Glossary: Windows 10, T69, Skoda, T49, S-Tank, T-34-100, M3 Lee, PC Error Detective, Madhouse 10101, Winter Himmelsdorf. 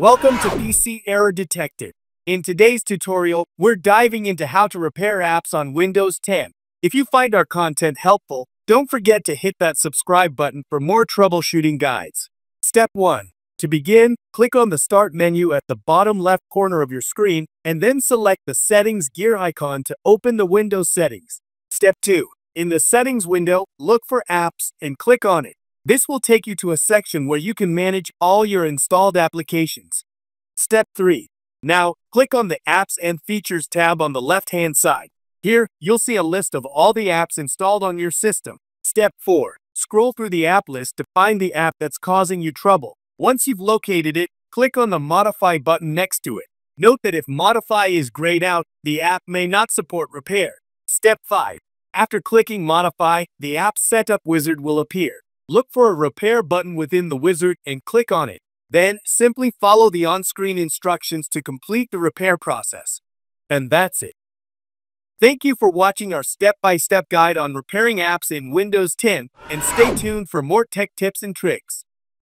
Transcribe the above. Welcome to PC Error Detective. In today's tutorial, we're diving into how to repair apps on Windows 10. If you find our content helpful, don't forget to hit that subscribe button for more troubleshooting guides. Step 1. To begin, click on the Start menu at the bottom left corner of your screen, and then select the Settings gear icon to open the Windows settings. Step 2. In the Settings window, look for Apps and click on it. This will take you to a section where you can manage all your installed applications. Step 3. Now, click on the Apps and Features tab on the left-hand side. Here, you'll see a list of all the apps installed on your system. Step 4. Scroll through the app list to find the app that's causing you trouble. Once you've located it, click on the Modify button next to it. Note that if Modify is grayed out, the app may not support repair. Step 5. After clicking Modify, the App Setup wizard will appear. Look for a repair button within the wizard and click on it. Then, simply follow the on-screen instructions to complete the repair process. And that's it. Thank you for watching our step-by-step guide on repairing apps in Windows 10, and stay tuned for more tech tips and tricks.